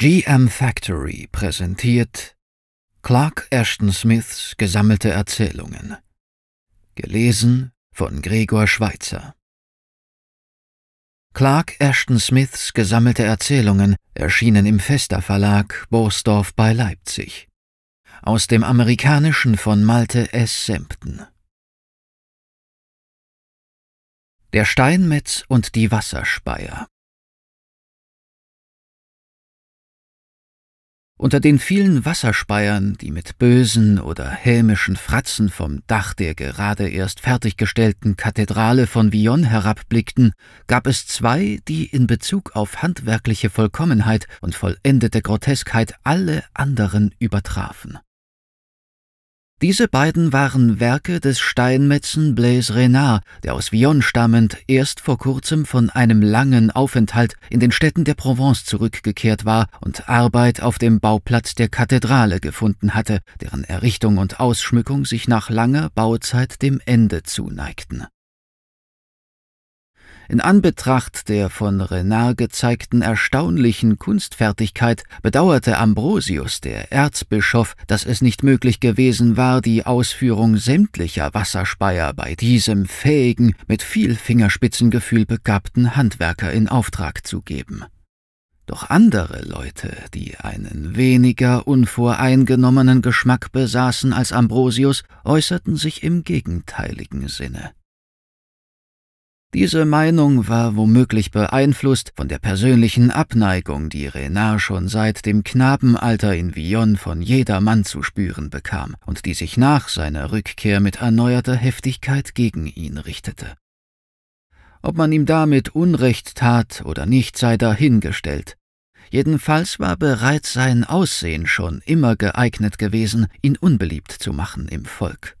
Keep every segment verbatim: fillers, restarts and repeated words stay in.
G M Factory präsentiert Clark Ashton Smiths Gesammelte Erzählungen. Gelesen von Gregor Schweitzer. Clark Ashton Smiths Gesammelte Erzählungen erschienen im Festa Verlag Borsdorf bei Leipzig. Aus dem Amerikanischen von Malte S. Sampton. Der Steinmetz und die Wasserspeier. Unter den vielen Wasserspeiern, die mit bösen oder hämischen Fratzen vom Dach der gerade erst fertiggestellten Kathedrale von Vyon herabblickten, gab es zwei, die in Bezug auf handwerkliche Vollkommenheit und vollendete Groteskheit alle anderen übertrafen. Diese beiden waren Werke des Steinmetzen Blaise Renard, der aus Vyon stammend erst vor kurzem von einem langen Aufenthalt in den Städten der Provence zurückgekehrt war und Arbeit auf dem Bauplatz der Kathedrale gefunden hatte, deren Errichtung und Ausschmückung sich nach langer Bauzeit dem Ende zuneigten. In Anbetracht der von Renard gezeigten erstaunlichen Kunstfertigkeit bedauerte Ambrosius, der Erzbischof, dass es nicht möglich gewesen war, die Ausführung sämtlicher Wasserspeier bei diesem fähigen, mit viel Fingerspitzengefühl begabten Handwerker in Auftrag zu geben. Doch andere Leute, die einen weniger unvoreingenommenen Geschmack besaßen als Ambrosius, äußerten sich im gegenteiligen Sinne. Diese Meinung war womöglich beeinflusst von der persönlichen Abneigung, die Renard schon seit dem Knabenalter in Vyon von jedermann zu spüren bekam und die sich nach seiner Rückkehr mit erneuerter Heftigkeit gegen ihn richtete. Ob man ihm damit Unrecht tat oder nicht, sei dahingestellt. Jedenfalls war bereits sein Aussehen schon immer geeignet gewesen, ihn unbeliebt zu machen im Volk.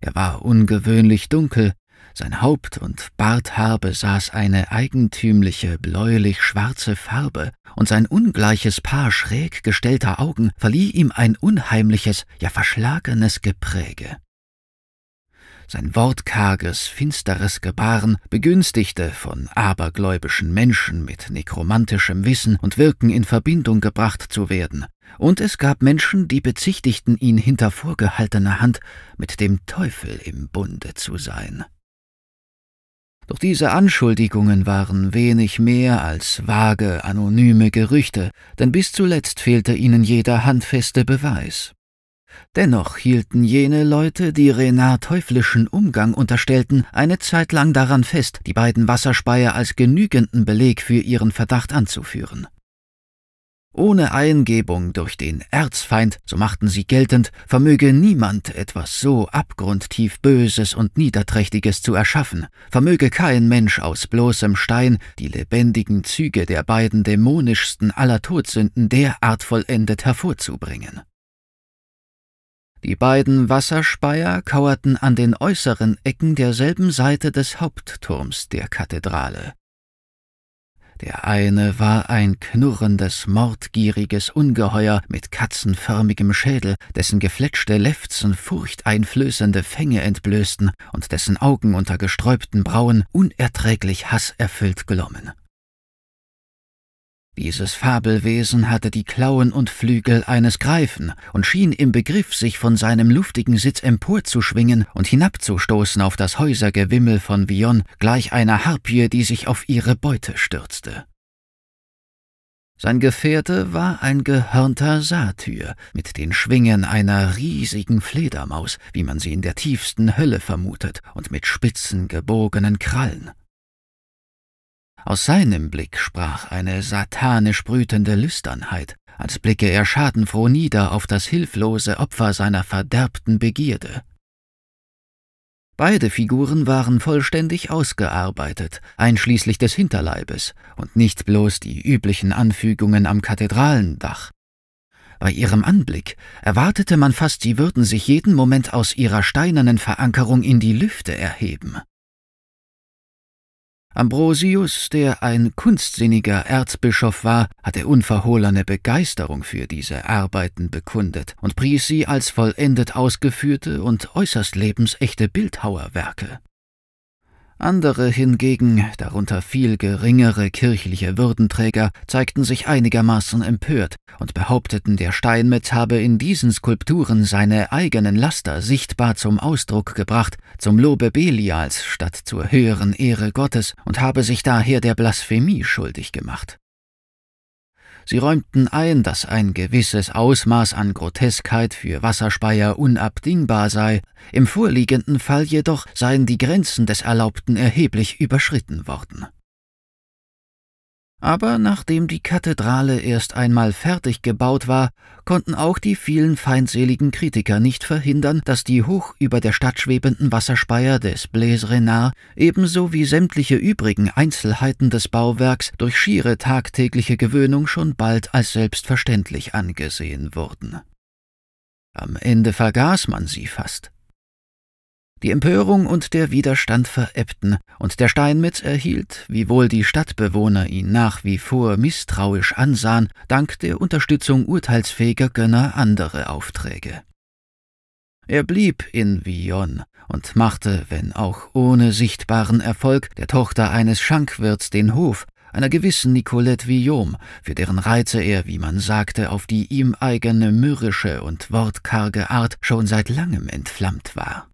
Er war ungewöhnlich dunkel. Sein Haupt- und Barthaar besaß eine eigentümliche, bläulich-schwarze Farbe, und sein ungleiches Paar schräg gestellter Augen verlieh ihm ein unheimliches, ja verschlagenes Gepräge. Sein wortkarges, finsteres Gebaren begünstigte, von abergläubischen Menschen mit nekromantischem Wissen und Wirken in Verbindung gebracht zu werden, und es gab Menschen, die bezichtigten ihn hinter vorgehaltener Hand, mit dem Teufel im Bunde zu sein. Doch diese Anschuldigungen waren wenig mehr als vage, anonyme Gerüchte, denn bis zuletzt fehlte ihnen jeder handfeste Beweis. Dennoch hielten jene Leute, die Renard teuflischen Umgang unterstellten, eine Zeit lang daran fest, die beiden Wasserspeier als genügenden Beleg für ihren Verdacht anzuführen. Ohne Eingebung durch den Erzfeind, so machten sie geltend, vermöge niemand etwas so abgrundtief Böses und Niederträchtiges zu erschaffen, vermöge kein Mensch aus bloßem Stein die lebendigen Züge der beiden dämonischsten aller Todsünden derart vollendet hervorzubringen. Die beiden Wasserspeier kauerten an den äußeren Ecken derselben Seite des Hauptturms der Kathedrale. Der eine war ein knurrendes, mordgieriges Ungeheuer mit katzenförmigem Schädel, dessen gefletschte Lefzen furchteinflößende Fänge entblößten und dessen Augen unter gesträubten Brauen unerträglich hasserfüllt glommen. Dieses Fabelwesen hatte die Klauen und Flügel eines Greifen und schien im Begriff, sich von seinem luftigen Sitz emporzuschwingen und hinabzustoßen auf das Häusergewimmel von Vyon, gleich einer Harpie, die sich auf ihre Beute stürzte. Sein Gefährte war ein gehörnter Satyr mit den Schwingen einer riesigen Fledermaus, wie man sie in der tiefsten Hölle vermutet, und mit spitzen, gebogenen Krallen. Aus seinem Blick sprach eine satanisch brütende Lüsternheit, als blicke er schadenfroh nieder auf das hilflose Opfer seiner verderbten Begierde. Beide Figuren waren vollständig ausgearbeitet, einschließlich des Hinterleibes, und nicht bloß die üblichen Anfügungen am Kathedralendach. Bei ihrem Anblick erwartete man fast, sie würden sich jeden Moment aus ihrer steinernen Verankerung in die Lüfte erheben. Ambrosius, der ein kunstsinniger Erzbischof war, hatte unverhohlene Begeisterung für diese Arbeiten bekundet und pries sie als vollendet ausgeführte und äußerst lebensechte Bildhauerwerke. Andere hingegen, darunter viel geringere kirchliche Würdenträger, zeigten sich einigermaßen empört und behaupteten, der Steinmetz habe in diesen Skulpturen seine eigenen Laster sichtbar zum Ausdruck gebracht, zum Lobe Belials statt zur höheren Ehre Gottes, und habe sich daher der Blasphemie schuldig gemacht. Sie räumten ein, dass ein gewisses Ausmaß an Groteskheit für Wasserspeier unabdingbar sei, im vorliegenden Fall jedoch seien die Grenzen des Erlaubten erheblich überschritten worden. Aber nachdem die Kathedrale erst einmal fertig gebaut war, konnten auch die vielen feindseligen Kritiker nicht verhindern, dass die hoch über der Stadt schwebenden Wasserspeier des Blaise Renard ebenso wie sämtliche übrigen Einzelheiten des Bauwerks durch schiere tagtägliche Gewöhnung schon bald als selbstverständlich angesehen wurden. Am Ende vergaß man sie fast. Die Empörung und der Widerstand verebbten, und der Steinmetz erhielt, wiewohl die Stadtbewohner ihn nach wie vor misstrauisch ansahen, dank der Unterstützung urteilsfähiger Gönner andere Aufträge. Er blieb in Vyon und machte, wenn auch ohne sichtbaren Erfolg, der Tochter eines Schankwirts den Hof, einer gewissen Nicolette Villon, für deren Reize er, wie man sagte, auf die ihm eigene mürrische und wortkarge Art schon seit langem entflammt war.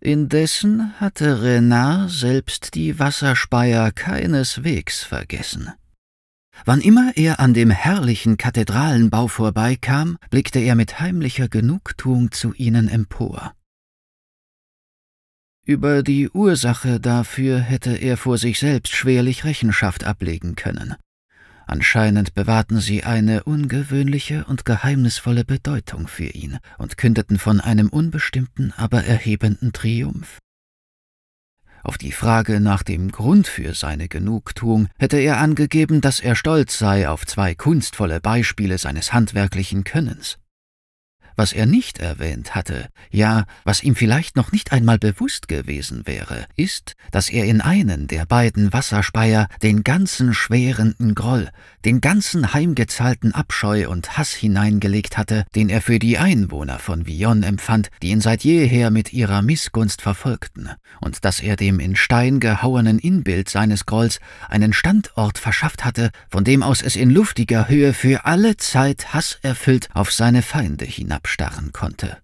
Indessen hatte Renard selbst die Wasserspeier keineswegs vergessen. Wann immer er an dem herrlichen Kathedralenbau vorbeikam, blickte er mit heimlicher Genugtuung zu ihnen empor. Über die Ursache dafür hätte er vor sich selbst schwerlich Rechenschaft ablegen können. Anscheinend bewahrten sie eine ungewöhnliche und geheimnisvolle Bedeutung für ihn und kündeten von einem unbestimmten, aber erhebenden Triumph. Auf die Frage nach dem Grund für seine Genugtuung hätte er angegeben, dass er stolz sei auf zwei kunstvolle Beispiele seines handwerklichen Könnens. Was er nicht erwähnt hatte, ja, was ihm vielleicht noch nicht einmal bewusst gewesen wäre, ist, dass er in einen der beiden Wasserspeier den ganzen schwerenden Groll, den ganzen heimgezahlten Abscheu und Hass hineingelegt hatte, den er für die Einwohner von Vyon empfand, die ihn seit jeher mit ihrer Missgunst verfolgten, und dass er dem in Stein gehauenen Inbild seines Grolls einen Standort verschafft hatte, von dem aus es in luftiger Höhe für alle Zeit hasserfüllt auf seine Feinde hinabschaute. Starren konnte.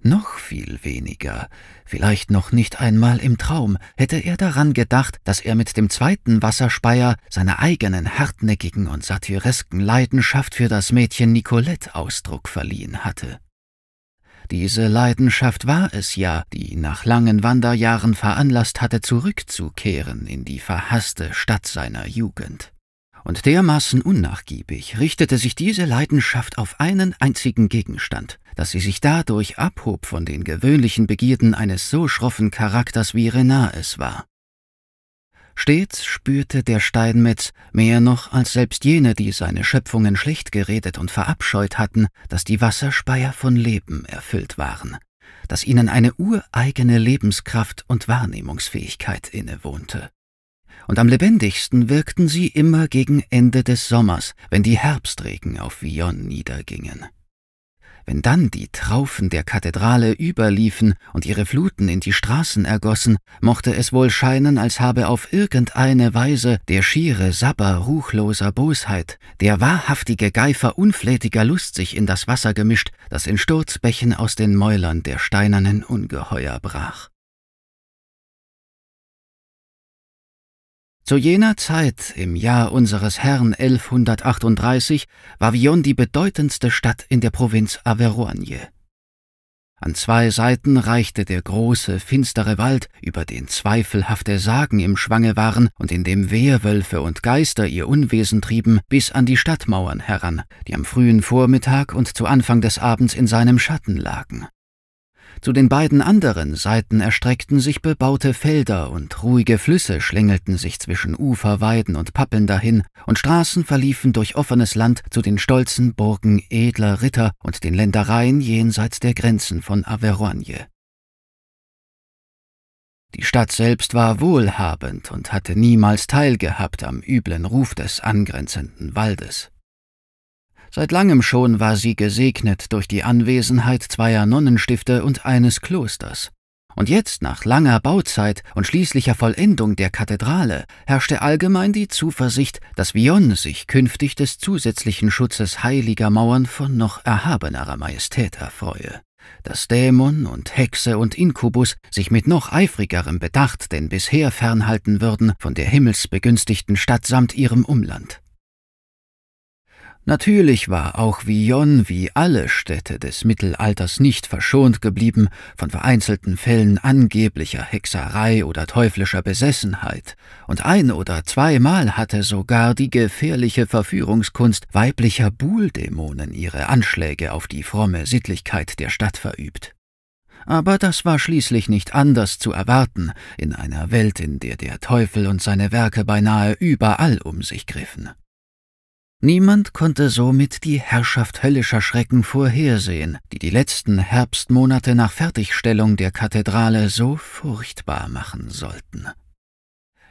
Noch viel weniger, vielleicht noch nicht einmal im Traum, hätte er daran gedacht, dass er mit dem zweiten Wasserspeier seiner eigenen hartnäckigen und satiresken Leidenschaft für das Mädchen Nicolette Ausdruck verliehen hatte. Diese Leidenschaft war es ja, die nach langen Wanderjahren veranlasst hatte, zurückzukehren in die verhasste Stadt seiner Jugend. Und dermaßen unnachgiebig richtete sich diese Leidenschaft auf einen einzigen Gegenstand, dass sie sich dadurch abhob von den gewöhnlichen Begierden eines so schroffen Charakters, wie Renard es war. Stets spürte der Steinmetz, mehr noch als selbst jene, die seine Schöpfungen schlecht geredet und verabscheut hatten, dass die Wasserspeier von Leben erfüllt waren, dass ihnen eine ureigene Lebenskraft und Wahrnehmungsfähigkeit innewohnte. Und am lebendigsten wirkten sie immer gegen Ende des Sommers, wenn die Herbstregen auf Vyon niedergingen. Wenn dann die Traufen der Kathedrale überliefen und ihre Fluten in die Straßen ergossen, mochte es wohl scheinen, als habe auf irgendeine Weise der schiere Sabber ruchloser Bosheit, der wahrhaftige Geifer unflätiger Lust sich in das Wasser gemischt, das in Sturzbächen aus den Mäulern der steinernen Ungeheuer brach. Zu jener Zeit, im Jahr unseres Herrn elfhundertachtunddreißig, war Vyon die bedeutendste Stadt in der Provinz Averroigne. An zwei Seiten reichte der große, finstere Wald, über den zweifelhafte Sagen im Schwange waren und in dem Wehrwölfe und Geister ihr Unwesen trieben, bis an die Stadtmauern heran, die am frühen Vormittag und zu Anfang des Abends in seinem Schatten lagen. Zu den beiden anderen Seiten erstreckten sich bebaute Felder und ruhige Flüsse schlängelten sich zwischen Uferweiden und Pappeln dahin, und Straßen verliefen durch offenes Land zu den stolzen Burgen edler Ritter und den Ländereien jenseits der Grenzen von Averroigne. Die Stadt selbst war wohlhabend und hatte niemals teilgehabt am üblen Ruf des angrenzenden Waldes. Seit langem schon war sie gesegnet durch die Anwesenheit zweier Nonnenstifte und eines Klosters, Und jetzt, nach langer Bauzeit und schließlicher Vollendung der Kathedrale, herrschte allgemein die Zuversicht, dass Vyon sich künftig des zusätzlichen Schutzes heiliger Mauern von noch erhabenerer Majestät erfreue, dass Dämon und Hexe und Inkubus sich mit noch eifrigerem Bedacht denn bisher fernhalten würden von der himmelsbegünstigten Stadt samt ihrem Umland. Natürlich war auch Vyon wie alle Städte des Mittelalters nicht verschont geblieben von vereinzelten Fällen angeblicher Hexerei oder teuflischer Besessenheit, und ein- oder zweimal hatte sogar die gefährliche Verführungskunst weiblicher Buhldämonen ihre Anschläge auf die fromme Sittlichkeit der Stadt verübt. Aber das war schließlich nicht anders zu erwarten in einer Welt, in der der Teufel und seine Werke beinahe überall um sich griffen. Niemand konnte somit die Herrschaft höllischer Schrecken vorhersehen, die die letzten Herbstmonate nach Fertigstellung der Kathedrale so furchtbar machen sollten.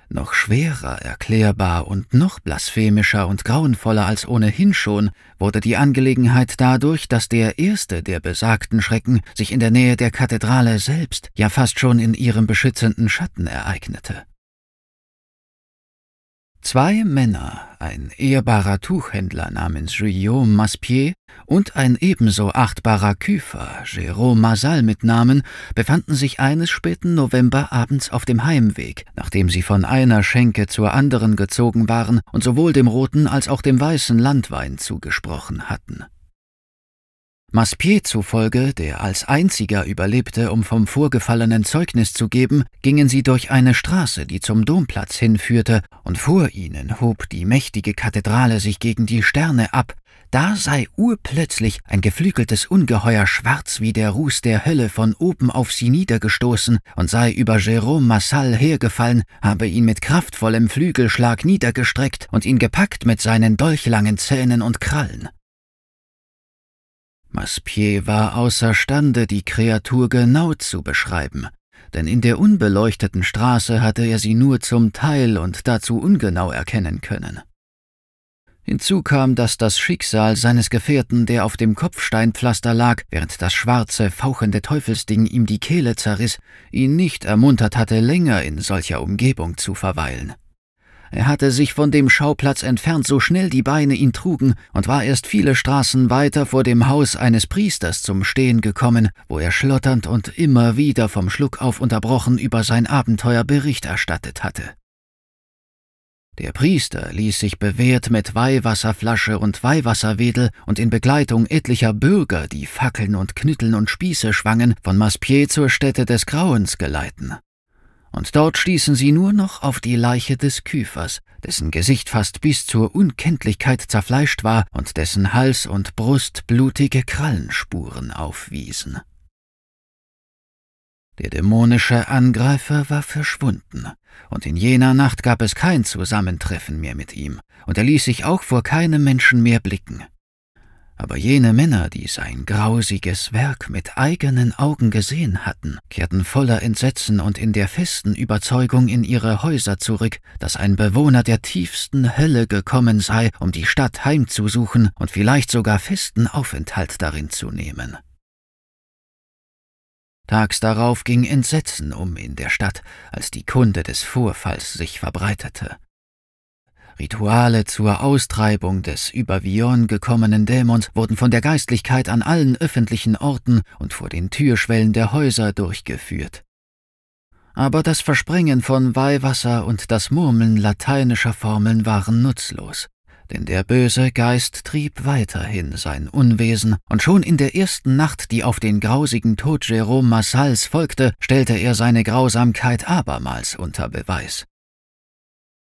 Noch schwerer erklärbar und noch blasphemischer und grauenvoller als ohnehin schon wurde die Angelegenheit dadurch, dass der erste der besagten Schrecken sich in der Nähe der Kathedrale selbst, ja fast schon in ihrem beschützenden Schatten ereignete. Zwei Männer, ein ehrbarer Tuchhändler namens Guillaume Maspier und ein ebenso achtbarer Küfer, Jérôme Massal mit Namen, befanden sich eines späten Novemberabends auf dem Heimweg, nachdem sie von einer Schenke zur anderen gezogen waren und sowohl dem roten als auch dem weißen Landwein zugesprochen hatten. Maspier zufolge, der als einziger überlebte, um vom Vorgefallenen Zeugnis zu geben, gingen sie durch eine Straße, die zum Domplatz hinführte, und vor ihnen hob die mächtige Kathedrale sich gegen die Sterne ab. Da sei urplötzlich ein geflügeltes Ungeheuer schwarz wie der Ruß der Hölle von oben auf sie niedergestoßen und sei über Jérôme Massal hergefallen, habe ihn mit kraftvollem Flügelschlag niedergestreckt und ihn gepackt mit seinen dolchlangen Zähnen und Krallen. Maspier war außerstande, die Kreatur genau zu beschreiben, denn in der unbeleuchteten Straße hatte er sie nur zum Teil und dazu ungenau erkennen können. Hinzu kam, dass das Schicksal seines Gefährten, der auf dem Kopfsteinpflaster lag, während das schwarze, fauchende Teufelsding ihm die Kehle zerriss, ihn nicht ermuntert hatte, länger in solcher Umgebung zu verweilen. Er hatte sich von dem Schauplatz entfernt, so schnell die Beine ihn trugen, und war erst viele Straßen weiter vor dem Haus eines Priesters zum Stehen gekommen, wo er schlotternd und immer wieder vom Schluckauf unterbrochen über sein Abenteuer Bericht erstattet hatte. Der Priester ließ sich bewährt mit Weihwasserflasche und Weihwasserwedel und in Begleitung etlicher Bürger, die Fackeln und Knütteln und Spieße schwangen, von Maspier zur Stätte des Grauens geleiten. Und dort stießen sie nur noch auf die Leiche des Küfers, dessen Gesicht fast bis zur Unkenntlichkeit zerfleischt war und dessen Hals und Brust blutige Krallenspuren aufwiesen. Der dämonische Angreifer war verschwunden, und in jener Nacht gab es kein Zusammentreffen mehr mit ihm, und er ließ sich auch vor keinem Menschen mehr blicken. Aber jene Männer, die sein grausiges Werk mit eigenen Augen gesehen hatten, kehrten voller Entsetzen und in der festen Überzeugung in ihre Häuser zurück, dass ein Bewohner der tiefsten Hölle gekommen sei, um die Stadt heimzusuchen und vielleicht sogar festen Aufenthalt darin zu nehmen. Tags darauf ging Entsetzen um in der Stadt, als die Kunde des Vorfalls sich verbreitete. Rituale zur Austreibung des über Vyon gekommenen Dämons wurden von der Geistlichkeit an allen öffentlichen Orten und vor den Türschwellen der Häuser durchgeführt. Aber das Versprengen von Weihwasser und das Murmeln lateinischer Formeln waren nutzlos, denn der böse Geist trieb weiterhin sein Unwesen, und schon in der ersten Nacht, die auf den grausigen Tod Jérôme Massals folgte, stellte er seine Grausamkeit abermals unter Beweis.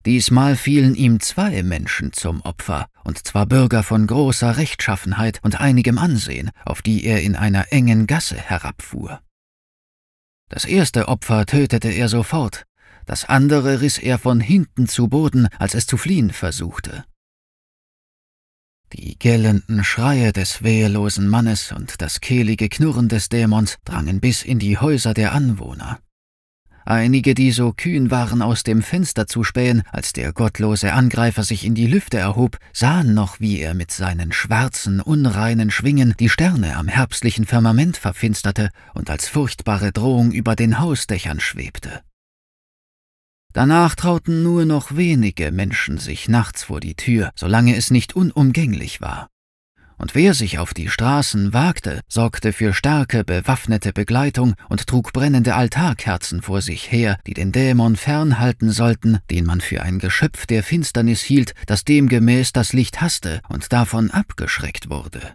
Diesmal fielen ihm zwei Menschen zum Opfer, und zwar Bürger von großer Rechtschaffenheit und einigem Ansehen, auf die er in einer engen Gasse herabfuhr. Das erste Opfer tötete er sofort, das andere riss er von hinten zu Boden, als es zu fliehen versuchte. Die gellenden Schreie des wehrlosen Mannes und das kehlige Knurren des Dämons drangen bis in die Häuser der Anwohner. Einige, die so kühn waren, aus dem Fenster zu spähen, als der gottlose Angreifer sich in die Lüfte erhob, sahen noch, wie er mit seinen schwarzen, unreinen Schwingen die Sterne am herbstlichen Firmament verfinsterte und als furchtbare Drohung über den Hausdächern schwebte. Danach trauten nur noch wenige Menschen sich nachts vor die Tür, solange es nicht unumgänglich war. Und wer sich auf die Straßen wagte, sorgte für starke, bewaffnete Begleitung und trug brennende Altarkerzen vor sich her, die den Dämon fernhalten sollten, den man für ein Geschöpf der Finsternis hielt, das demgemäß das Licht hasste und davon abgeschreckt wurde.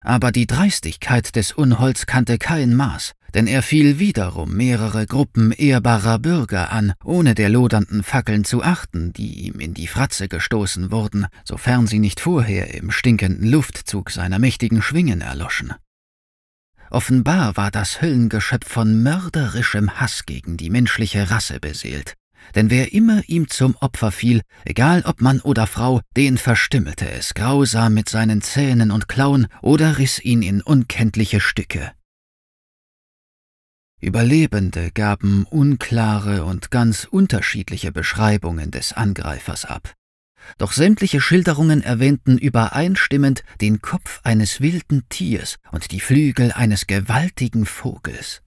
Aber die Dreistigkeit des Unholds kannte kein Maß, denn er fiel wiederum mehrere Gruppen ehrbarer Bürger an, ohne der lodernden Fackeln zu achten, die ihm in die Fratze gestoßen wurden, sofern sie nicht vorher im stinkenden Luftzug seiner mächtigen Schwingen erloschen. Offenbar war das Höllengeschöpf von mörderischem Hass gegen die menschliche Rasse beseelt, denn wer immer ihm zum Opfer fiel, egal ob Mann oder Frau, den verstümmelte es grausam mit seinen Zähnen und Klauen oder riss ihn in unkenntliche Stücke. Überlebende gaben unklare und ganz unterschiedliche Beschreibungen des Angreifers ab. Doch sämtliche Schilderungen erwähnten übereinstimmend den Kopf eines wilden Tiers und die Flügel eines gewaltigen Vogels.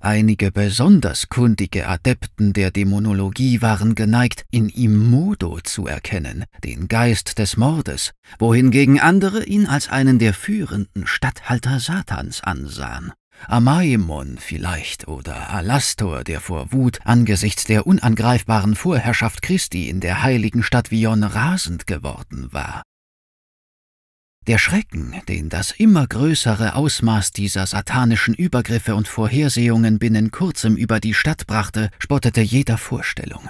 Einige besonders kundige Adepten der Dämonologie waren geneigt, in ihm Mudo zu erkennen, den Geist des Mordes, wohingegen andere ihn als einen der führenden Statthalter Satans ansahen. Amaimon vielleicht oder Alastor, der vor Wut angesichts der unangreifbaren Vorherrschaft Christi in der heiligen Stadt Vyon rasend geworden war. Der Schrecken, den das immer größere Ausmaß dieser satanischen Übergriffe und Vorhersehungen binnen kurzem über die Stadt brachte, spottete jeder Vorstellung.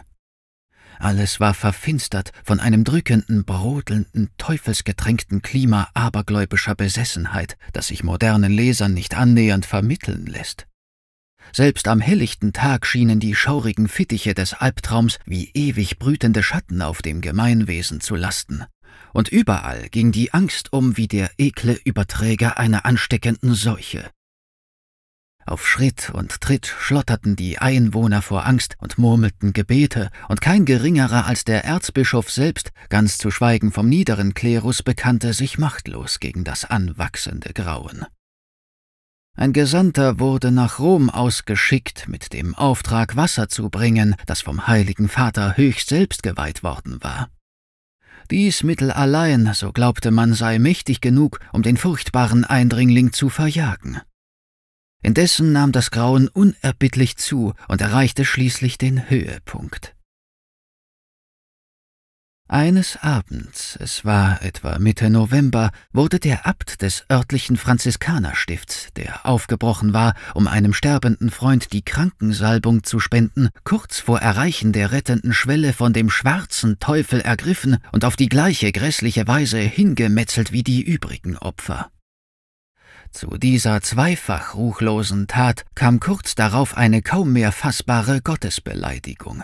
Alles war verfinstert von einem drückenden, brodelnden, teufelsgetränkten Klima abergläubischer Besessenheit, das sich modernen Lesern nicht annähernd vermitteln lässt. Selbst am helllichten Tag schienen die schaurigen Fittiche des Albtraums wie ewig brütende Schatten auf dem Gemeinwesen zu lasten. Und überall ging die Angst um wie der ekle Überträger einer ansteckenden Seuche. Auf Schritt und Tritt schlotterten die Einwohner vor Angst und murmelten Gebete, und kein Geringerer als der Erzbischof selbst, ganz zu schweigen vom niederen Klerus, bekannte sich machtlos gegen das anwachsende Grauen. Ein Gesandter wurde nach Rom ausgeschickt mit dem Auftrag, Wasser zu bringen, das vom Heiligen Vater höchst selbst geweiht worden war. Dies Mittel allein, so glaubte man, sei mächtig genug, um den furchtbaren Eindringling zu verjagen. Indessen nahm das Grauen unerbittlich zu und erreichte schließlich den Höhepunkt. Eines Abends, es war etwa Mitte November, wurde der Abt des örtlichen Franziskanerstifts, der aufgebrochen war, um einem sterbenden Freund die Krankensalbung zu spenden, kurz vor Erreichen der rettenden Schwelle von dem schwarzen Teufel ergriffen und auf die gleiche grässliche Weise hingemetzelt wie die übrigen Opfer. Zu dieser zweifach ruchlosen Tat kam kurz darauf eine kaum mehr fassbare Gottesbeleidigung.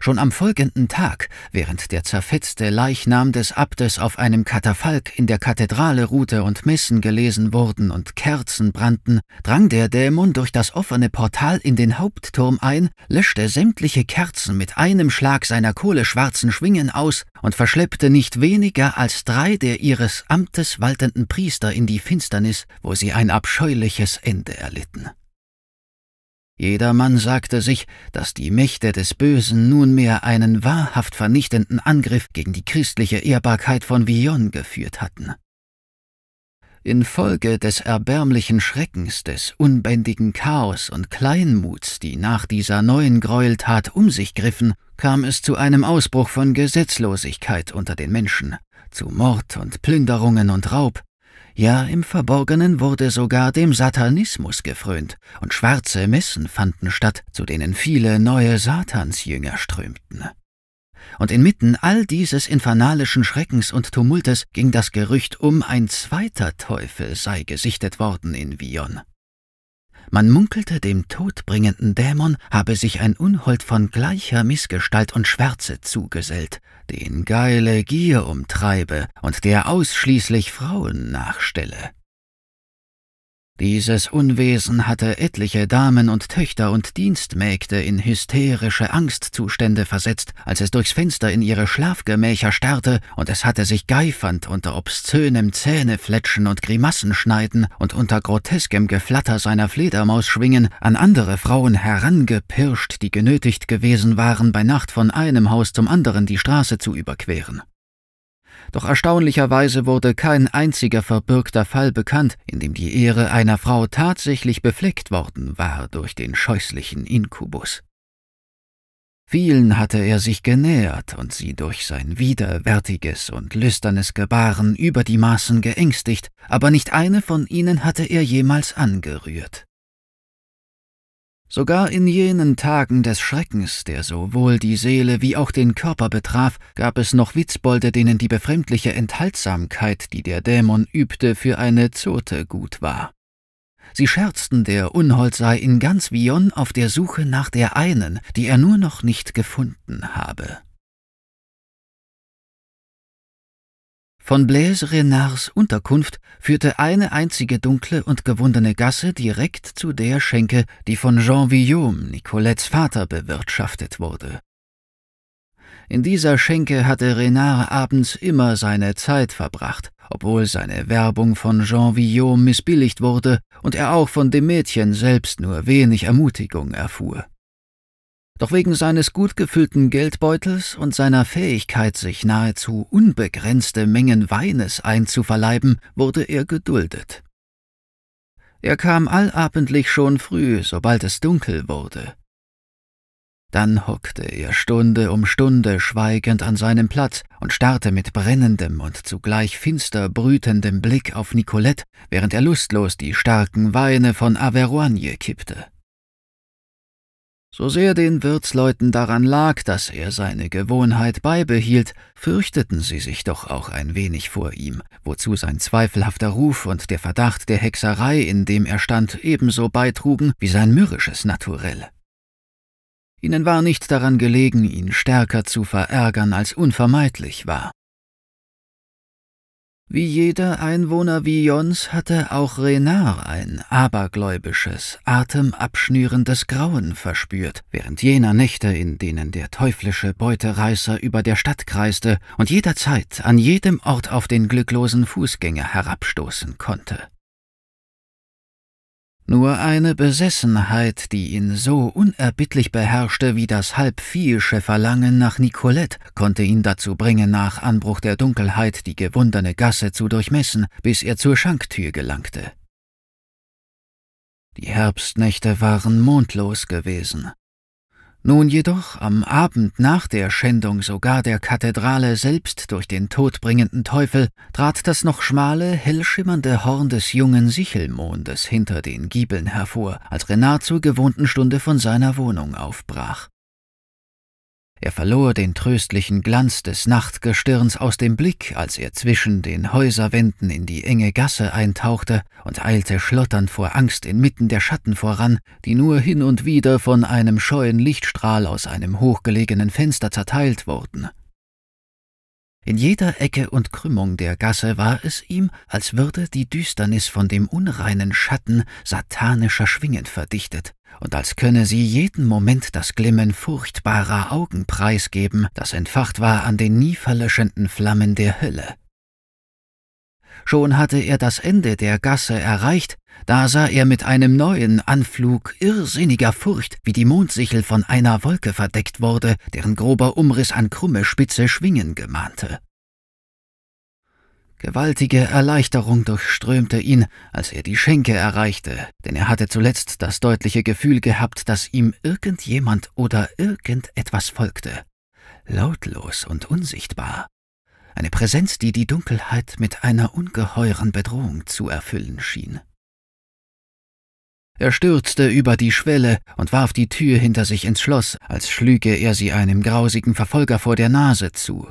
Schon am folgenden Tag, während der zerfetzte Leichnam des Abtes auf einem Katafalk in der Kathedrale ruhte und Messen gelesen wurden und Kerzen brannten, drang der Dämon durch das offene Portal in den Hauptturm ein, löschte sämtliche Kerzen mit einem Schlag seiner kohleschwarzen Schwingen aus und verschleppte nicht weniger als drei der ihres Amtes waltenden Priester in die Finsternis, wo sie ein abscheuliches Ende erlitten. Jedermann sagte sich, dass die Mächte des Bösen nunmehr einen wahrhaft vernichtenden Angriff gegen die christliche Ehrbarkeit von Vyon geführt hatten. Infolge des erbärmlichen Schreckens, des unbändigen Chaos und Kleinmuts, die nach dieser neuen Gräueltat um sich griffen, kam es zu einem Ausbruch von Gesetzlosigkeit unter den Menschen, zu Mord und Plünderungen und Raub. Ja, im Verborgenen wurde sogar dem Satanismus gefrönt, und schwarze Messen fanden statt, zu denen viele neue Satansjünger strömten. Und inmitten all dieses infernalischen Schreckens und Tumultes ging das Gerücht um, ein zweiter Teufel sei gesichtet worden in Vyon. Man munkelte, dem todbringenden Dämon habe sich ein Unhold von gleicher Missgestalt und Schwärze zugesellt, den geile Gier umtreibe und der ausschließlich Frauen nachstelle. Dieses Unwesen hatte etliche Damen und Töchter und Dienstmägde in hysterische Angstzustände versetzt, als es durchs Fenster in ihre Schlafgemächer starrte, und es hatte sich geifernd unter obszönem Zähnefletschen und Grimassenschneiden und unter groteskem Geflatter seiner Fledermausschwingen an andere Frauen herangepirscht, die genötigt gewesen waren, bei Nacht von einem Haus zum anderen die Straße zu überqueren. Doch erstaunlicherweise wurde kein einziger verbürgter Fall bekannt, in dem die Ehre einer Frau tatsächlich befleckt worden war durch den scheußlichen Inkubus. Vielen hatte er sich genähert und sie durch sein widerwärtiges und lüsternes Gebaren über die Maßen geängstigt, aber nicht eine von ihnen hatte er jemals angerührt. Sogar in jenen Tagen des Schreckens, der sowohl die Seele wie auch den Körper betraf, gab es noch Witzbolde, denen die befremdliche Enthaltsamkeit, die der Dämon übte, für eine Zote gut war. Sie scherzten, der Unhold sei in ganz Vyon auf der Suche nach der einen, die er nur noch nicht gefunden habe. Von Blaise Renards Unterkunft führte eine einzige dunkle und gewundene Gasse direkt zu der Schenke, die von Jean Villaume, Nicolettes Vater, bewirtschaftet wurde. In dieser Schenke hatte Renard abends immer seine Zeit verbracht, obwohl seine Werbung von Jean Villaume missbilligt wurde und er auch von dem Mädchen selbst nur wenig Ermutigung erfuhr. Doch wegen seines gut gefüllten Geldbeutels und seiner Fähigkeit, sich nahezu unbegrenzte Mengen Weines einzuverleiben, wurde er geduldet. Er kam allabendlich schon früh, sobald es dunkel wurde. Dann hockte er Stunde um Stunde schweigend an seinem Platz und starrte mit brennendem und zugleich finster brütendem Blick auf Nicolette, während er lustlos die starken Weine von Averroigne kippte. So sehr den Wirtsleuten daran lag, dass er seine Gewohnheit beibehielt, fürchteten sie sich doch auch ein wenig vor ihm, wozu sein zweifelhafter Ruf und der Verdacht der Hexerei, in dem er stand, ebenso beitrugen wie sein mürrisches Naturell. Ihnen war nicht daran gelegen, ihn stärker zu verärgern, als unvermeidlich war. Wie jeder Einwohner Vyons hatte auch Renard ein abergläubisches, atemabschnürendes Grauen verspürt, während jener Nächte, in denen der teuflische Beutereißer über der Stadt kreiste und jederzeit an jedem Ort auf den glücklosen Fußgänger herabstoßen konnte. Nur eine Besessenheit, die ihn so unerbittlich beherrschte wie das halb viehische Verlangen nach Nicolette, konnte ihn dazu bringen, nach Anbruch der Dunkelheit die gewundene Gasse zu durchmessen, bis er zur Schanktür gelangte. Die Herbstnächte waren mondlos gewesen. Nun jedoch, am Abend nach der Schändung sogar der Kathedrale selbst durch den todbringenden Teufel, trat das noch schmale, hellschimmernde Horn des jungen Sichelmondes hinter den Giebeln hervor, als Renard zur gewohnten Stunde von seiner Wohnung aufbrach. Er verlor den tröstlichen Glanz des Nachtgestirns aus dem Blick, als er zwischen den Häuserwänden in die enge Gasse eintauchte und eilte schlotternd vor Angst inmitten der Schatten voran, die nur hin und wieder von einem scheuen Lichtstrahl aus einem hochgelegenen Fenster zerteilt wurden. In jeder Ecke und Krümmung der Gasse war es ihm, als würde die Düsternis von dem unreinen Schatten satanischer Schwingen verdichtet, und als könne sie jeden Moment das Glimmen furchtbarer Augen preisgeben, das entfacht war an den nie verlöschenden Flammen der Hölle. Schon hatte er das Ende der Gasse erreicht, da sah er mit einem neuen Anflug irrsinniger Furcht, wie die Mondsichel von einer Wolke verdeckt wurde, deren grober Umriss an krumme, spitze Schwingen gemahnte. Gewaltige Erleichterung durchströmte ihn, als er die Schenke erreichte, denn er hatte zuletzt das deutliche Gefühl gehabt, dass ihm irgendjemand oder irgendetwas folgte, lautlos und unsichtbar. Eine Präsenz, die die Dunkelheit mit einer ungeheuren Bedrohung zu erfüllen schien. Er stürzte über die Schwelle und warf die Tür hinter sich ins Schloss, als schlüge er sie einem grausigen Verfolger vor der Nase zu.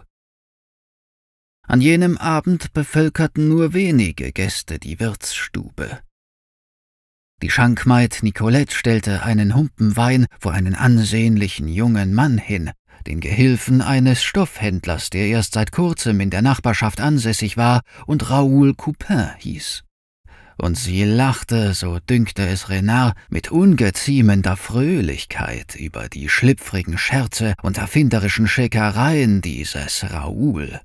An jenem Abend bevölkerten nur wenige Gäste die Wirtsstube. Die Schankmaid Nicolette stellte einen Humpen Wein vor einen ansehnlichen jungen Mann hin, den Gehilfen eines Stoffhändlers, der erst seit kurzem in der Nachbarschaft ansässig war und Raoul Coupin hieß. und sie lachte, so dünkte es Renard, mit ungeziemender Fröhlichkeit über die schlüpfrigen Scherze und erfinderischen Schickereien dieses Raoul.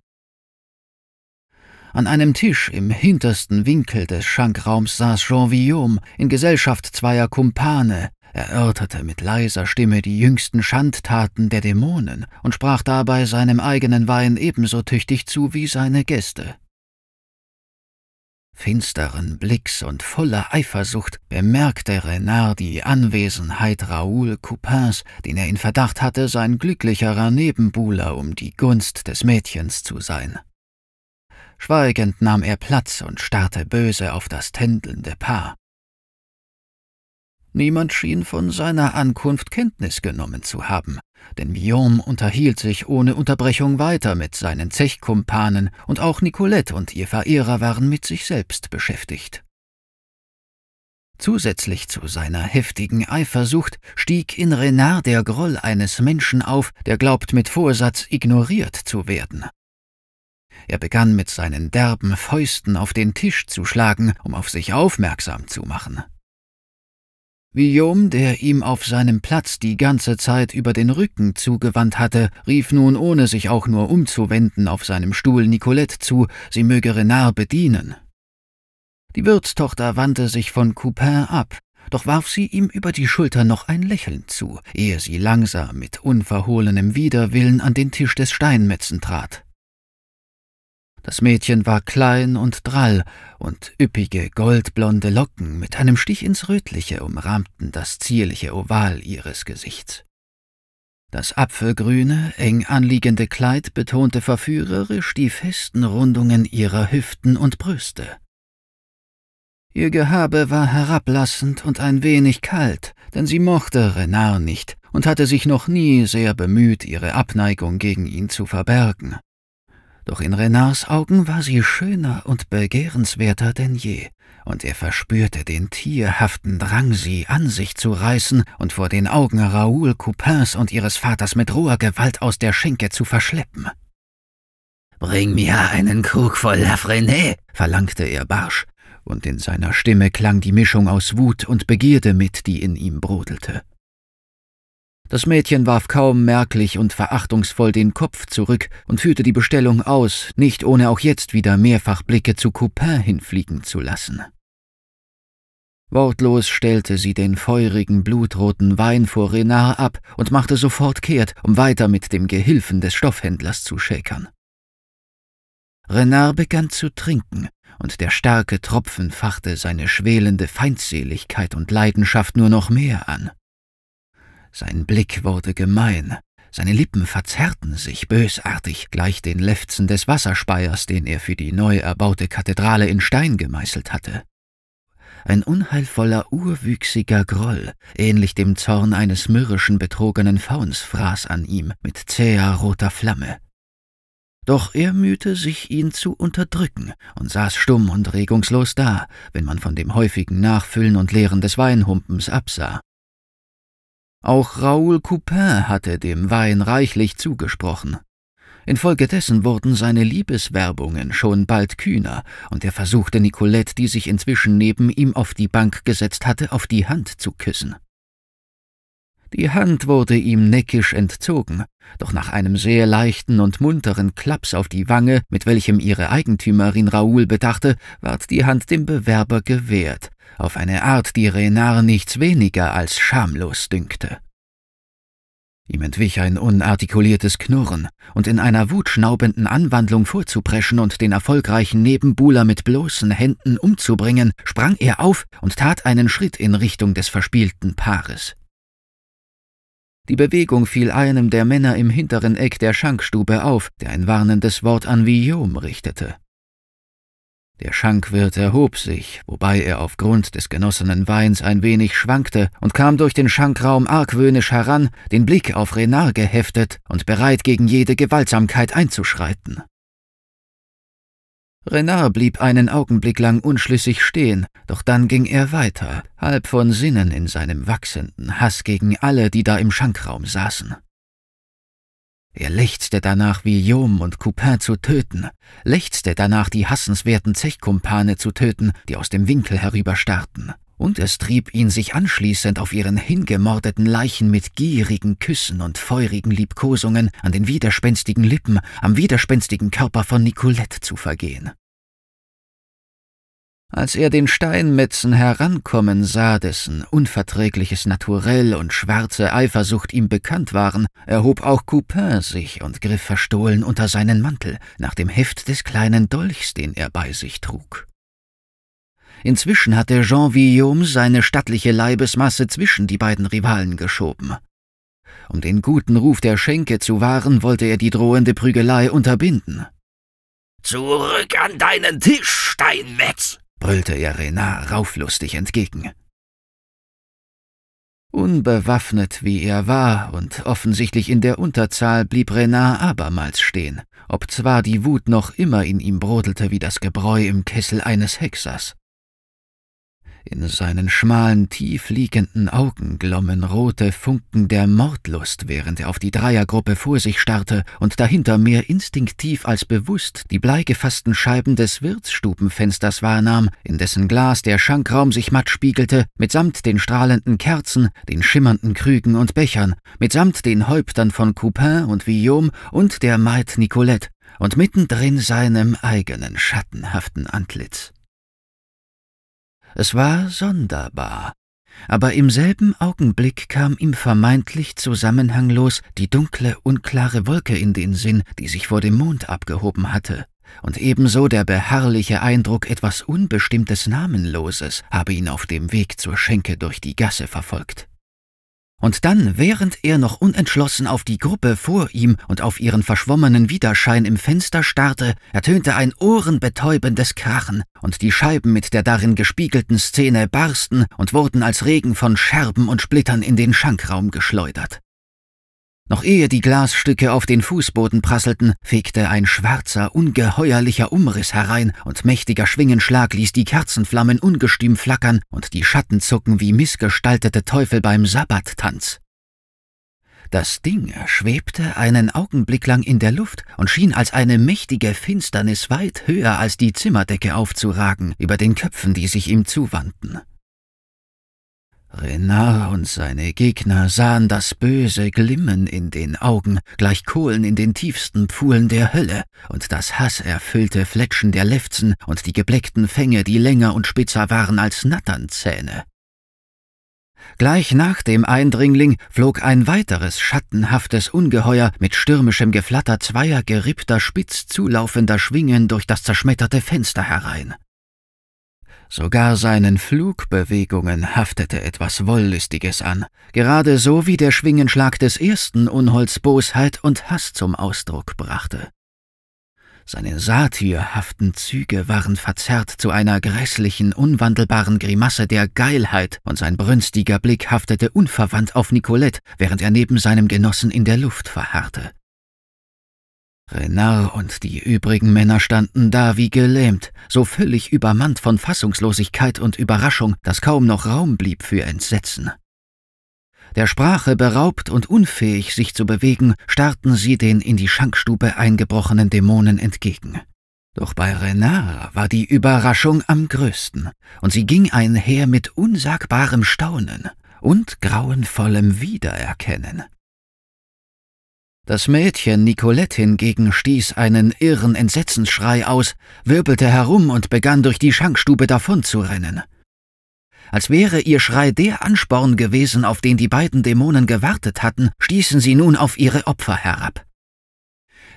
An einem Tisch im hintersten Winkel des Schankraums saß Jean Villaume in Gesellschaft zweier Kumpane, erörterte mit leiser Stimme die jüngsten Schandtaten der Dämonen und sprach dabei seinem eigenen Wein ebenso tüchtig zu wie seine Gäste. Finsteren Blicks und voller Eifersucht bemerkte Renard die Anwesenheit Raoul Coupins, den er in Verdacht hatte, sein glücklicherer Nebenbuhler um die Gunst des Mädchens zu sein. Schweigend nahm er Platz und starrte böse auf das tändelnde Paar. Niemand schien von seiner Ankunft Kenntnis genommen zu haben, denn Guillaume unterhielt sich ohne Unterbrechung weiter mit seinen Zechkumpanen, und auch Nicolette und ihr Verehrer waren mit sich selbst beschäftigt. Zusätzlich zu seiner heftigen Eifersucht stieg in Renard der Groll eines Menschen auf, der glaubt, mit Vorsatz ignoriert zu werden. Er begann mit seinen derben Fäusten auf den Tisch zu schlagen, um auf sich aufmerksam zu machen. Guillaume, der ihm auf seinem Platz die ganze Zeit über den Rücken zugewandt hatte, rief nun, ohne sich auch nur umzuwenden, auf seinem Stuhl Nicolette zu, sie möge Renard bedienen. Die Wirtstochter wandte sich von Coupin ab, doch warf sie ihm über die Schulter noch ein Lächeln zu, ehe sie langsam mit unverhohlenem Widerwillen an den Tisch des Steinmetzen trat. Das Mädchen war klein und drall, und üppige, goldblonde Locken mit einem Stich ins Rötliche umrahmten das zierliche Oval ihres Gesichts. Das apfelgrüne, eng anliegende Kleid betonte verführerisch die festen Rundungen ihrer Hüften und Brüste. Ihr Gehabe war herablassend und ein wenig kalt, denn sie mochte Renard nicht und hatte sich noch nie sehr bemüht, ihre Abneigung gegen ihn zu verbergen. Doch in Renards Augen war sie schöner und begehrenswerter denn je, und er verspürte den tierhaften Drang, sie an sich zu reißen und vor den Augen Raoul Coupins und ihres Vaters mit roher Gewalt aus der Schenke zu verschleppen. »Bring mir einen Krug voll Lafrenet«, verlangte er barsch, und in seiner Stimme klang die Mischung aus Wut und Begierde mit, die in ihm brodelte. Das Mädchen warf kaum merklich und verachtungsvoll den Kopf zurück und führte die Bestellung aus, nicht ohne auch jetzt wieder mehrfach Blicke zu Coupin hinfliegen zu lassen. Wortlos stellte sie den feurigen, blutroten Wein vor Renard ab und machte sofort kehrt, um weiter mit dem Gehilfen des Stoffhändlers zu schäkern. Renard begann zu trinken, und der starke Tropfen fachte seine schwelende Feindseligkeit und Leidenschaft nur noch mehr an. Sein Blick wurde gemein, seine Lippen verzerrten sich bösartig, gleich den Lefzen des Wasserspeiers, den er für die neu erbaute Kathedrale in Stein gemeißelt hatte. Ein unheilvoller, urwüchsiger Groll, ähnlich dem Zorn eines mürrischen, betrogenen Fauns, fraß an ihm mit zäher roter Flamme. Doch er mühte sich, ihn zu unterdrücken, und saß stumm und regungslos da, wenn man von dem häufigen Nachfüllen und Leeren des Weinhumpens absah. Auch Raoul Coupin hatte dem Wein reichlich zugesprochen. Infolgedessen wurden seine Liebeswerbungen schon bald kühner, und er versuchte Nicolette, die sich inzwischen neben ihm auf die Bank gesetzt hatte, auf die Hand zu küssen. Die Hand wurde ihm neckisch entzogen, doch nach einem sehr leichten und munteren Klaps auf die Wange, mit welchem ihre Eigentümerin Raoul bedachte, ward die Hand dem Bewerber gewährt, auf eine Art, die Renard nichts weniger als schamlos dünkte. Ihm entwich ein unartikuliertes Knurren, und in einer wutschnaubenden Anwandlung vorzupreschen und den erfolgreichen Nebenbuhler mit bloßen Händen umzubringen, sprang er auf und tat einen Schritt in Richtung des verspielten Paares. Die Bewegung fiel einem der Männer im hinteren Eck der Schankstube auf, der ein warnendes Wort an Villaume richtete. Der Schankwirt erhob sich, wobei er aufgrund des genossenen Weins ein wenig schwankte, und kam durch den Schankraum argwöhnisch heran, den Blick auf Renard geheftet und bereit, gegen jede Gewaltsamkeit einzuschreiten. Renard blieb einen Augenblick lang unschlüssig stehen, doch dann ging er weiter, halb von Sinnen in seinem wachsenden Hass gegen alle, die da im Schankraum saßen. Er lechzte danach, Villaume und Coupin zu töten, lechzte danach, die hassenswerten Zechkumpane zu töten, die aus dem Winkel herüberstarrten. Und es trieb ihn, sich anschließend auf ihren hingemordeten Leichen mit gierigen Küssen und feurigen Liebkosungen an den widerspenstigen Lippen, am widerspenstigen Körper von Nicolette zu vergehen. Als er den Steinmetzen herankommen sah, dessen unverträgliches Naturell und schwarze Eifersucht ihm bekannt waren, erhob auch Coupin sich und griff verstohlen unter seinen Mantel nach dem Heft des kleinen Dolchs, den er bei sich trug. Inzwischen hatte Jean Villaume seine stattliche Leibesmasse zwischen die beiden Rivalen geschoben. Um den guten Ruf der Schenke zu wahren, wollte er die drohende Prügelei unterbinden. »Zurück an deinen Tisch, Steinmetz!« brüllte er Renard rauflustig entgegen. Unbewaffnet wie er war und offensichtlich in der Unterzahl, blieb Renard abermals stehen, obzwar die Wut noch immer in ihm brodelte wie das Gebräu im Kessel eines Hexers. In seinen schmalen, tief liegenden Augen glommen rote Funken der Mordlust, während er auf die Dreiergruppe vor sich starrte und dahinter mehr instinktiv als bewusst die bleigefassten Scheiben des Wirtsstubenfensters wahrnahm, in dessen Glas der Schankraum sich matt spiegelte, mitsamt den strahlenden Kerzen, den schimmernden Krügen und Bechern, mitsamt den Häuptern von Coupin und Villaume und der Maid Nicolette und mittendrin seinem eigenen schattenhaften Antlitz. Es war sonderbar, aber im selben Augenblick kam ihm vermeintlich zusammenhanglos die dunkle, unklare Wolke in den Sinn, die sich vor dem Mond abgehoben hatte, und ebenso der beharrliche Eindruck, etwas Unbestimmtes, Namenloses habe ihn auf dem Weg zur Schenke durch die Gasse verfolgt. Und dann, während er noch unentschlossen auf die Gruppe vor ihm und auf ihren verschwommenen Widerschein im Fenster starrte, ertönte ein ohrenbetäubendes Krachen, und die Scheiben mit der darin gespiegelten Szene barsten und wurden als Regen von Scherben und Splittern in den Schankraum geschleudert. Noch ehe die Glasstücke auf den Fußboden prasselten, fegte ein schwarzer, ungeheuerlicher Umriss herein, und mächtiger Schwingenschlag ließ die Kerzenflammen ungestüm flackern und die Schatten zucken wie missgestaltete Teufel beim Sabbattanz. Das Ding schwebte einen Augenblick lang in der Luft und schien als eine mächtige Finsternis weit höher als die Zimmerdecke aufzuragen, über den Köpfen, die sich ihm zuwandten. Renard und seine Gegner sahen das böse Glimmen in den Augen, gleich Kohlen in den tiefsten Pfuhlen der Hölle, und das hasserfüllte Fletschen der Lefzen und die gebleckten Fänge, die länger und spitzer waren als Natternzähne. Gleich nach dem Eindringling flog ein weiteres schattenhaftes Ungeheuer mit stürmischem Geflatter zweier gerippter, spitz zulaufender Schwingen durch das zerschmetterte Fenster herein. Sogar seinen Flugbewegungen haftete etwas Wollüstiges an, gerade so wie der Schwingenschlag des ersten Unholds Bosheit und Hass zum Ausdruck brachte. Seine satyrhaften Züge waren verzerrt zu einer grässlichen, unwandelbaren Grimasse der Geilheit, und sein brünstiger Blick haftete unverwandt auf Nicolette, während er neben seinem Genossen in der Luft verharrte. Renard und die übrigen Männer standen da wie gelähmt, so völlig übermannt von Fassungslosigkeit und Überraschung, dass kaum noch Raum blieb für Entsetzen. Der Sprache beraubt und unfähig, sich zu bewegen, starrten sie den in die Schankstube eingebrochenen Dämonen entgegen. Doch bei Renard war die Überraschung am größten, und sie ging einher mit unsagbarem Staunen und grauenvollem Wiedererkennen. Das Mädchen Nicolette hingegen stieß einen irren Entsetzensschrei aus, wirbelte herum und begann, durch die Schankstube davonzurennen. Als wäre ihr Schrei der Ansporn gewesen, auf den die beiden Dämonen gewartet hatten, stießen sie nun auf ihre Opfer herab.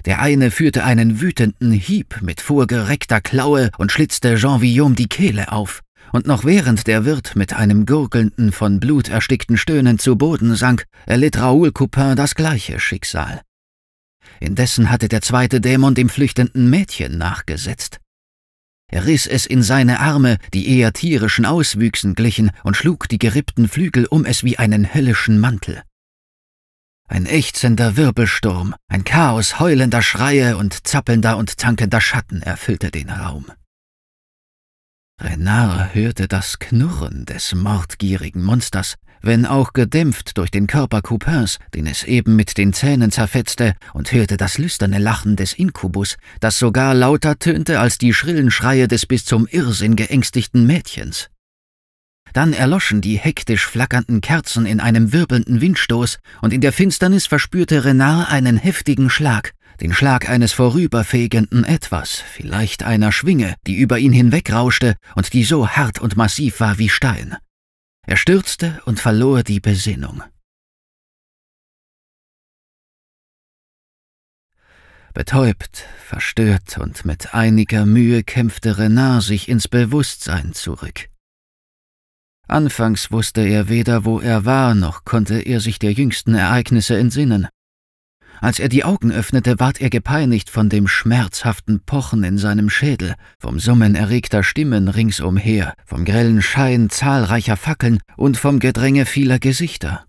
Der eine führte einen wütenden Hieb mit vorgereckter Klaue und schlitzte Jean Villaume die Kehle auf. Und noch während der Wirt mit einem gurgelnden, von Blut erstickten Stöhnen zu Boden sank, erlitt Raoul Coupin das gleiche Schicksal. Indessen hatte der zweite Dämon dem flüchtenden Mädchen nachgesetzt. Er riss es in seine Arme, die eher tierischen Auswüchsen glichen, und schlug die gerippten Flügel um es wie einen höllischen Mantel. Ein ächzender Wirbelsturm, ein Chaos heulender Schreie und zappelnder und zankender Schatten erfüllte den Raum. Renard hörte das Knurren des mordgierigen Monsters, wenn auch gedämpft durch den Körper Coupins, den es eben mit den Zähnen zerfetzte, und hörte das lüsterne Lachen des Inkubus, das sogar lauter tönte als die schrillen Schreie des bis zum Irrsinn geängstigten Mädchens. Dann erloschen die hektisch flackernden Kerzen in einem wirbelnden Windstoß, und in der Finsternis verspürte Renard einen heftigen Schlag, den Schlag eines vorüberfegenden Etwas, vielleicht einer Schwinge, die über ihn hinwegrauschte und die so hart und massiv war wie Stein. Er stürzte und verlor die Besinnung. Betäubt, verstört und mit einiger Mühe kämpfte Renard sich ins Bewusstsein zurück. Anfangs wusste er weder, wo er war, noch konnte er sich der jüngsten Ereignisse entsinnen. Als er die Augen öffnete, ward er gepeinigt von dem schmerzhaften Pochen in seinem Schädel, vom Summen erregter Stimmen ringsumher, vom grellen Schein zahlreicher Fackeln und vom Gedränge vieler Gesichter.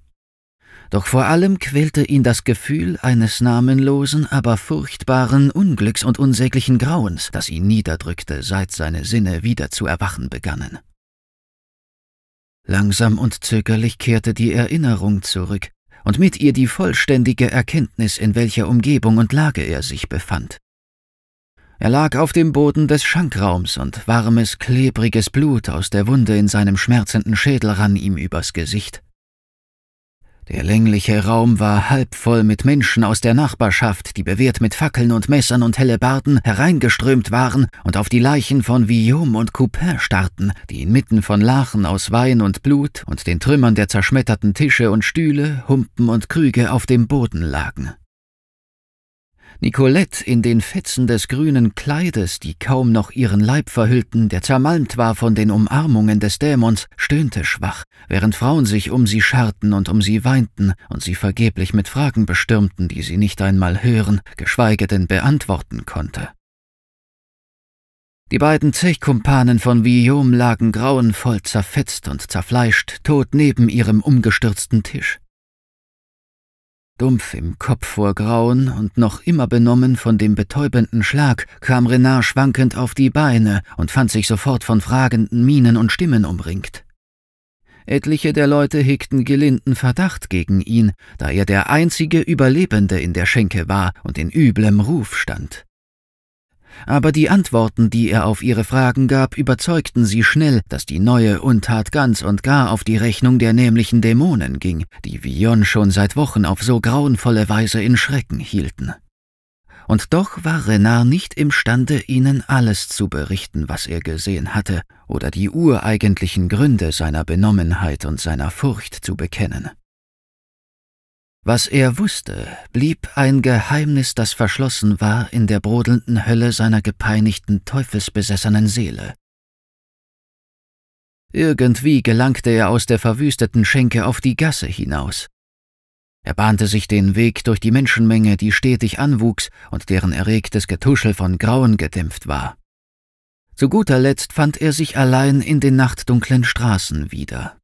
Doch vor allem quälte ihn das Gefühl eines namenlosen, aber furchtbaren Unglücks und unsäglichen Grauens, das ihn niederdrückte, seit seine Sinne wieder zu erwachen begannen. Langsam und zögerlich kehrte die Erinnerung zurück, und mit ihr die vollständige Erkenntnis, in welcher Umgebung und Lage er sich befand. Er lag auf dem Boden des Schankraums, und warmes, klebriges Blut aus der Wunde in seinem schmerzenden Schädel rann ihm übers Gesicht. Der längliche Raum war halb voll mit Menschen aus der Nachbarschaft, die bewehrt mit Fackeln und Messern und Hellebarden hereingeströmt waren und auf die Leichen von Villaume und Coupin starrten, die inmitten von Lachen aus Wein und Blut und den Trümmern der zerschmetterten Tische und Stühle, Humpen und Krüge auf dem Boden lagen. Nicolette, in den Fetzen des grünen Kleides, die kaum noch ihren Leib verhüllten, der zermalmt war von den Umarmungen des Dämons, stöhnte schwach, während Frauen sich um sie scharten und um sie weinten und sie vergeblich mit Fragen bestürmten, die sie nicht einmal hören, geschweige denn beantworten konnte. Die beiden Zechkumpanen von Villaume lagen grauenvoll zerfetzt und zerfleischt, tot neben ihrem umgestürzten Tisch. Dumpf im Kopf vor Grauen und noch immer benommen von dem betäubenden Schlag, kam Renard schwankend auf die Beine und fand sich sofort von fragenden Mienen und Stimmen umringt. Etliche der Leute hegten gelinden Verdacht gegen ihn, da er der einzige Überlebende in der Schenke war und in üblem Ruf stand. Aber die Antworten, die er auf ihre Fragen gab, überzeugten sie schnell, dass die neue Untat ganz und gar auf die Rechnung der nämlichen Dämonen ging, die Vyon schon seit Wochen auf so grauenvolle Weise in Schrecken hielten. Und doch war Renard nicht imstande, ihnen alles zu berichten, was er gesehen hatte, oder die ureigentlichen Gründe seiner Benommenheit und seiner Furcht zu bekennen. Was er wusste, blieb ein Geheimnis, das verschlossen war in der brodelnden Hölle seiner gepeinigten, teufelsbesessenen Seele. Irgendwie gelangte er aus der verwüsteten Schenke auf die Gasse hinaus. Er bahnte sich den Weg durch die Menschenmenge, die stetig anwuchs und deren erregtes Getuschel von Grauen gedämpft war. Zu guter Letzt fand er sich allein in den nachtdunklen Straßen wieder.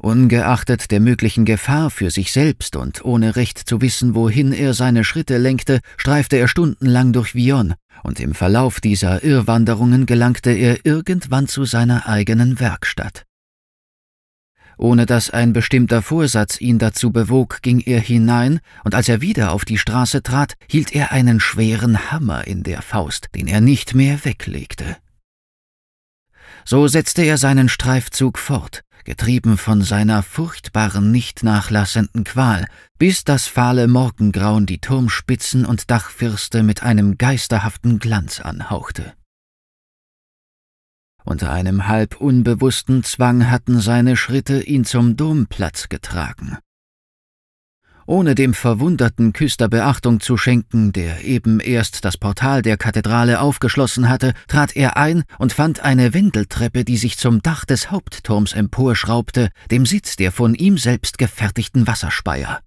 Ungeachtet der möglichen Gefahr für sich selbst und ohne recht zu wissen, wohin er seine Schritte lenkte, streifte er stundenlang durch Vyon, und im Verlauf dieser Irrwanderungen gelangte er irgendwann zu seiner eigenen Werkstatt. Ohne dass ein bestimmter Vorsatz ihn dazu bewog, ging er hinein, und als er wieder auf die Straße trat, hielt er einen schweren Hammer in der Faust, den er nicht mehr weglegte. So setzte er seinen Streifzug fort, getrieben von seiner furchtbaren, nicht nachlassenden Qual, bis das fahle Morgengrauen die Turmspitzen und Dachfirste mit einem geisterhaften Glanz anhauchte. Unter einem halb unbewussten Zwang hatten seine Schritte ihn zum Domplatz getragen. Ohne dem verwunderten Küster Beachtung zu schenken, der eben erst das Portal der Kathedrale aufgeschlossen hatte, trat er ein und fand eine Wendeltreppe, die sich zum Dach des Hauptturms emporschraubte, dem Sitz der von ihm selbst gefertigten Wasserspeier.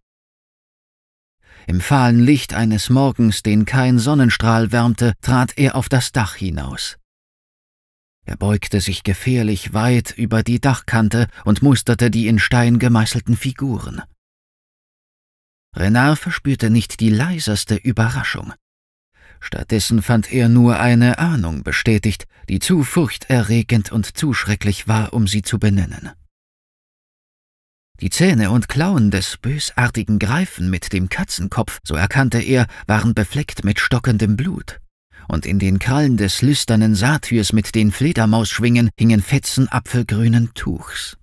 Im fahlen Licht eines Morgens, den kein Sonnenstrahl wärmte, trat er auf das Dach hinaus. Er beugte sich gefährlich weit über die Dachkante und musterte die in Stein gemeißelten Figuren. Renard verspürte nicht die leiseste Überraschung. Stattdessen fand er nur eine Ahnung bestätigt, die zu furchterregend und zu schrecklich war, um sie zu benennen. Die Zähne und Klauen des bösartigen Greifen mit dem Katzenkopf, so erkannte er, waren befleckt mit stockendem Blut, und in den Krallen des lüsternen Satyrs mit den Fledermausschwingen hingen Fetzen apfelgrünen Tuchs.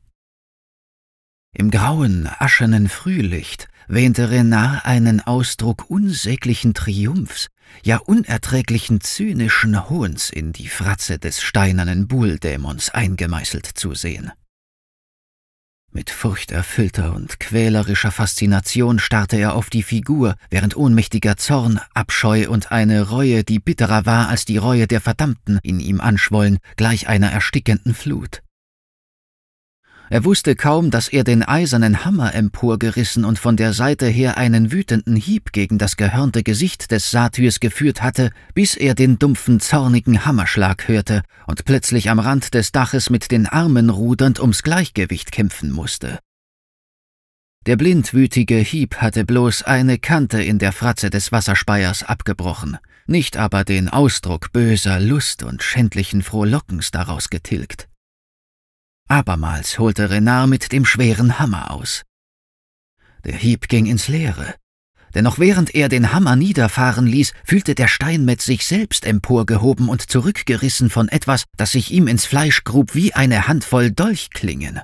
Im grauen, aschenen Frühlicht wähnte Renard einen Ausdruck unsäglichen Triumphs, ja unerträglichen zynischen Hohns in die Fratze des steinernen Buhldämons eingemeißelt zu sehen. Mit furchterfüllter und quälerischer Faszination starrte er auf die Figur, während ohnmächtiger Zorn, Abscheu und eine Reue, die bitterer war als die Reue der Verdammten, in ihm anschwollen, gleich einer erstickenden Flut. Er wusste kaum, dass er den eisernen Hammer emporgerissen und von der Seite her einen wütenden Hieb gegen das gehörnte Gesicht des Satyrs geführt hatte, bis er den dumpfen, zornigen Hammerschlag hörte und plötzlich am Rand des Daches mit den Armen rudernd ums Gleichgewicht kämpfen musste. Der blindwütige Hieb hatte bloß eine Kante in der Fratze des Wasserspeiers abgebrochen, nicht aber den Ausdruck böser Lust und schändlichen Frohlockens daraus getilgt. Abermals holte Renard mit dem schweren Hammer aus. Der Hieb ging ins Leere, denn noch während er den Hammer niederfahren ließ, fühlte der Steinmetz sich selbst emporgehoben und zurückgerissen von etwas, das sich ihm ins Fleisch grub wie eine Handvoll Dolchklingen.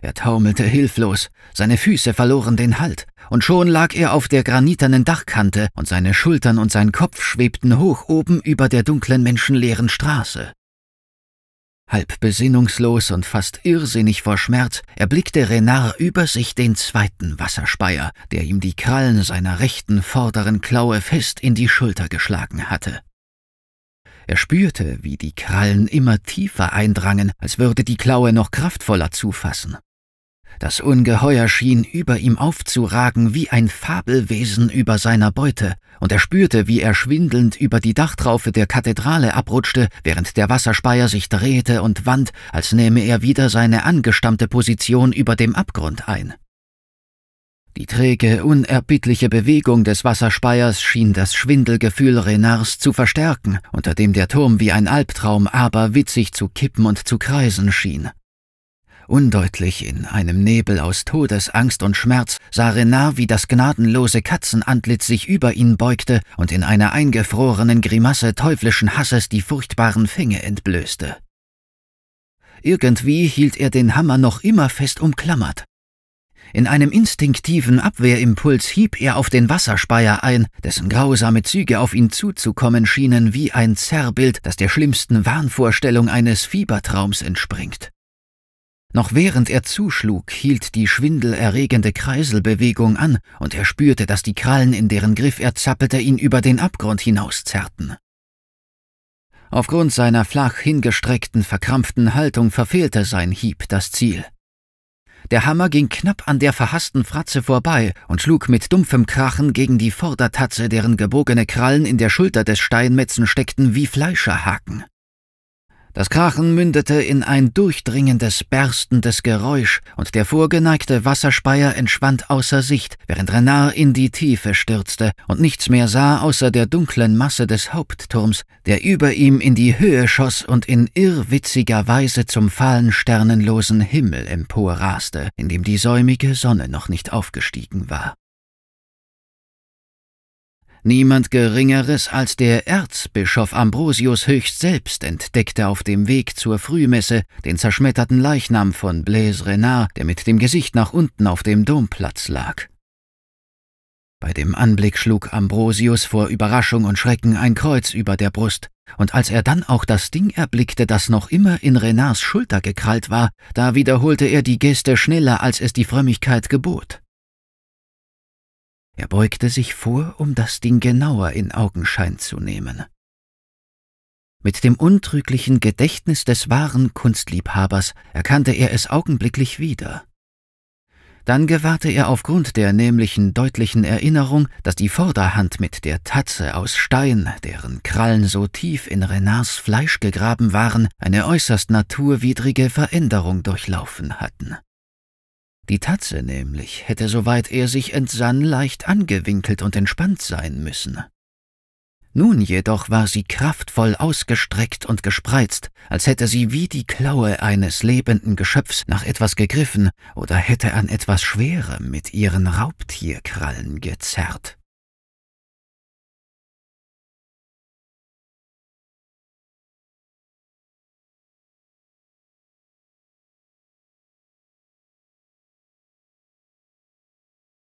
Er taumelte hilflos, seine Füße verloren den Halt, und schon lag er auf der graniternen Dachkante, und seine Schultern und sein Kopf schwebten hoch oben über der dunklen, menschenleeren Straße. Halb besinnungslos und fast irrsinnig vor Schmerz erblickte Renard über sich den zweiten Wasserspeier, der ihm die Krallen seiner rechten vorderen Klaue fest in die Schulter geschlagen hatte. Er spürte, wie die Krallen immer tiefer eindrangen, als würde die Klaue noch kraftvoller zufassen. Das Ungeheuer schien über ihm aufzuragen wie ein Fabelwesen über seiner Beute, und er spürte, wie er schwindelnd über die Dachtraufe der Kathedrale abrutschte, während der Wasserspeier sich drehte und wand, als nähme er wieder seine angestammte Position über dem Abgrund ein. Die träge, unerbittliche Bewegung des Wasserspeiers schien das Schwindelgefühl Renards zu verstärken, unter dem der Turm wie ein Albtraum aberwitzig zu kippen und zu kreisen schien. Undeutlich in einem Nebel aus Todesangst und Schmerz sah Renard, wie das gnadenlose Katzenantlitz sich über ihn beugte und in einer eingefrorenen Grimasse teuflischen Hasses die furchtbaren Fänge entblößte. Irgendwie hielt er den Hammer noch immer fest umklammert. In einem instinktiven Abwehrimpuls hieb er auf den Wasserspeier ein, dessen grausame Züge auf ihn zuzukommen schienen wie ein Zerrbild, das der schlimmsten Wahnvorstellung eines Fiebertraums entspringt. Noch während er zuschlug, hielt die schwindelerregende Kreiselbewegung an, und er spürte, dass die Krallen, in deren Griff er zappelte, ihn über den Abgrund hinauszerrten. Aufgrund seiner flach hingestreckten, verkrampften Haltung verfehlte sein Hieb das Ziel. Der Hammer ging knapp an der verhassten Fratze vorbei und schlug mit dumpfem Krachen gegen die Vordertatze, deren gebogene Krallen in der Schulter des Steinmetzen steckten wie Fleischerhaken. Das Krachen mündete in ein durchdringendes, berstendes Geräusch, und der vorgeneigte Wasserspeier entschwand außer Sicht, während Renard in die Tiefe stürzte und nichts mehr sah außer der dunklen Masse des Hauptturms, der über ihm in die Höhe schoss und in irrwitziger Weise zum fahlen, sternenlosen Himmel emporraste, in dem die säumige Sonne noch nicht aufgestiegen war. Niemand Geringeres als der Erzbischof Ambrosius höchst selbst entdeckte auf dem Weg zur Frühmesse den zerschmetterten Leichnam von Blaise Renard, der mit dem Gesicht nach unten auf dem Domplatz lag. Bei dem Anblick schlug Ambrosius vor Überraschung und Schrecken ein Kreuz über der Brust, und als er dann auch das Ding erblickte, das noch immer in Renards Schulter gekrallt war, da wiederholte er die Geste schneller, als es die Frömmigkeit gebot. Er beugte sich vor, um das Ding genauer in Augenschein zu nehmen. Mit dem untrüglichen Gedächtnis des wahren Kunstliebhabers erkannte er es augenblicklich wieder. Dann gewahrte er aufgrund der nämlichen deutlichen Erinnerung, dass die Vorderhand mit der Tatze aus Stein, deren Krallen so tief in Renards Fleisch gegraben waren, eine äußerst naturwidrige Veränderung durchlaufen hatten. Die Tatze nämlich hätte, soweit er sich entsann, leicht angewinkelt und entspannt sein müssen. Nun jedoch war sie kraftvoll ausgestreckt und gespreizt, als hätte sie wie die Klaue eines lebenden Geschöpfs nach etwas gegriffen oder hätte an etwas Schwerem mit ihren Raubtierkrallen gezerrt.